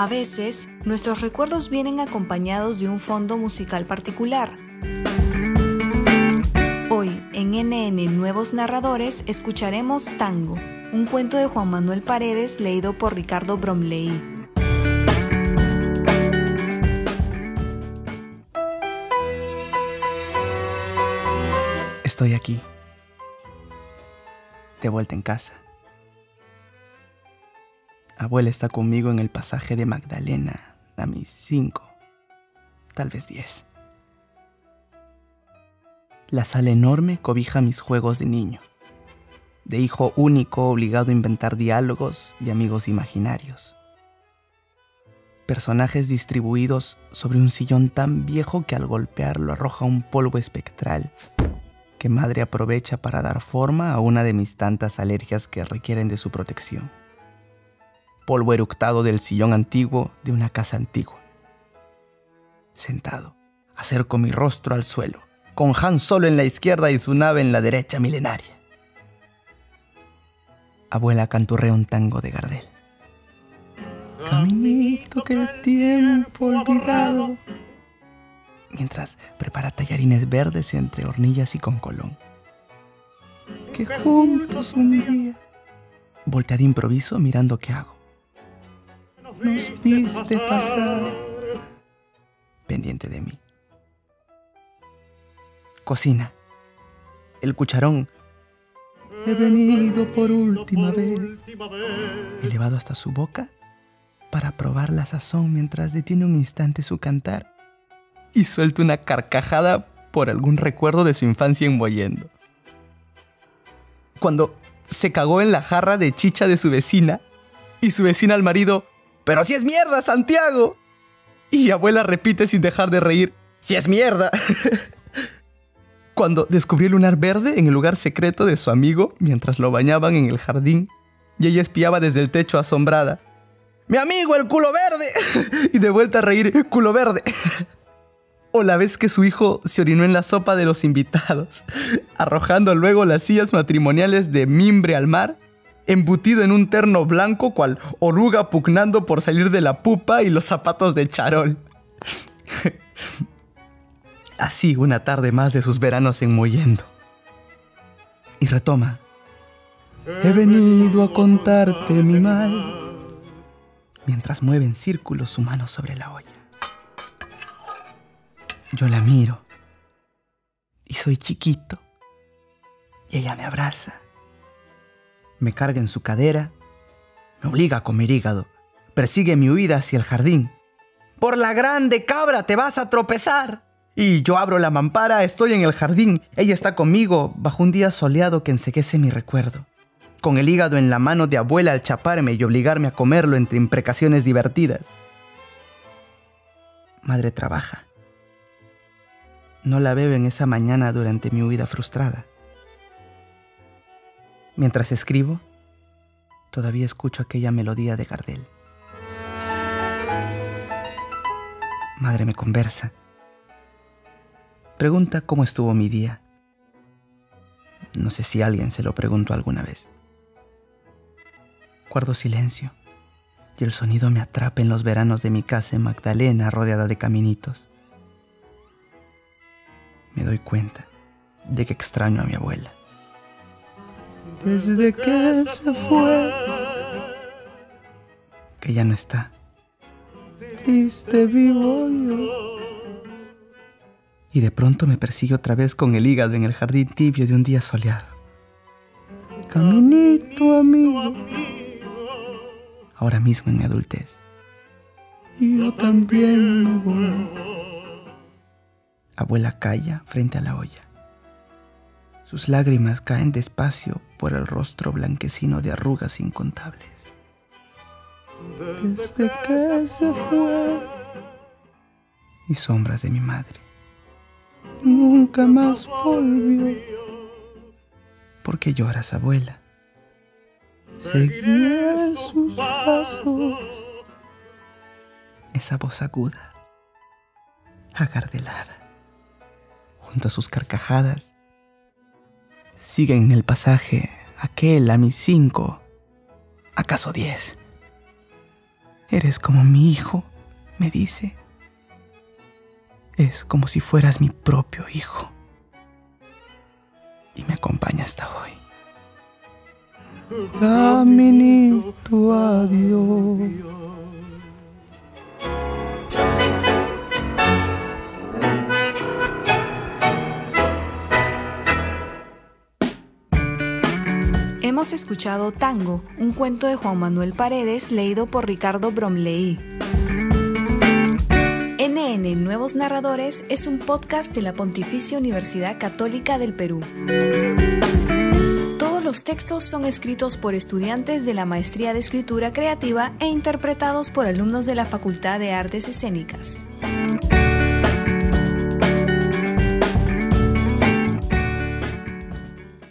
A veces, nuestros recuerdos vienen acompañados de un fondo musical particular. Hoy, en NN Nuevos Narradores, escucharemos Tango, un cuento de Juan Manuel Paredes leído por Ricardo Bromley. Estoy aquí, de vuelta en casa. Abuela está conmigo en el pasaje de Magdalena a mis 5, tal vez 10. La sala enorme cobija mis juegos de niño, de hijo único obligado a inventar diálogos y amigos imaginarios. Personajes distribuidos sobre un sillón tan viejo que al golpearlo arroja un polvo espectral que madre aprovecha para dar forma a una de mis tantas alergias que requieren de su protección. Polvo eructado del sillón antiguo de una casa antigua. Sentado, acerco mi rostro al suelo, con Han Solo en la izquierda y su nave en la derecha milenaria. Abuela canturrea un tango de Gardel. Caminito que el tiempo olvidado. Mientras prepara tallarines verdes entre hornillas y con colón. Que juntos un día. Voltea de improviso mirando qué hago. Nos viste pasar, pendiente de mí. Cocina. El cucharón. He venido por última vez. Elevado hasta su boca para probar la sazón mientras detiene un instante su cantar y suelta una carcajada por algún recuerdo de su infancia envolviendo. Cuando se cagó en la jarra de chicha de su vecina y su vecina al marido. ¡Pero si es mierda, Santiago! Y abuela repite sin dejar de reír, ¡si es mierda! Cuando descubrió el lunar verde en el lugar secreto de su amigo mientras lo bañaban en el jardín y ella espiaba desde el techo asombrada. ¡Mi amigo, el culo verde! Y de vuelta a reír, ¡culo verde! O la vez que su hijo se orinó en la sopa de los invitados, arrojando luego las sillas matrimoniales de mimbre al mar, embutido en un terno blanco cual oruga pugnando por salir de la pupa y los zapatos de charol. Así una tarde más de sus veranos enmollendo. Y retoma. He venido a contarte mi mal. Mientras mueve en círculo su mano sobre la olla. Yo la miro. Y soy chiquito. Y ella me abraza. Me carga en su cadera, me obliga a comer hígado, persigue mi huida hacia el jardín. ¡Por la grande cabra te vas a tropezar! Y yo abro la mampara, estoy en el jardín, ella está conmigo bajo un día soleado que enseguece mi recuerdo. Con el hígado en la mano de abuela al chaparme y obligarme a comerlo entre imprecaciones divertidas. Madre trabaja. No la veo en esa mañana durante mi huida frustrada. Mientras escribo, todavía escucho aquella melodía de Gardel. Madre me conversa. Pregunta cómo estuvo mi día. No sé si alguien se lo preguntó alguna vez. Guardo silencio y el sonido me atrapa en los veranos de mi casa en Magdalena rodeada de caminitos. Me doy cuenta de que extraño a mi abuela. Desde que se fue, que ya no está. Triste vivo yo. Y de pronto me persigue otra vez con el hígado en el jardín tibio de un día soleado. Caminito amigo. Ahora mismo en mi adultez. Y yo también me voy. Abuela calla frente a la olla. Sus lágrimas caen despacio por el rostro blanquecino de arrugas incontables. Desde que se fue. Y sombras de mi madre. Nunca más volvió. ¿Por qué lloras, abuela? Seguiré sus pasos. Esa voz aguda, agardelada, junto a sus carcajadas, siguen en el pasaje, aquel a mis 5, acaso 10. Eres como mi hijo, me dice. Es como si fueras mi propio hijo. Y me acompaña hasta hoy. Caminito a Dios. Hemos escuchado Tango, un cuento de Juan Manuel Paredes leído por Ricardo Bromley. NN Nuevos Narradores es un podcast de la Pontificia Universidad Católica del Perú. Todos los textos son escritos por estudiantes de la Maestría de Escritura Creativa e interpretados por alumnos de la Facultad de Artes Escénicas.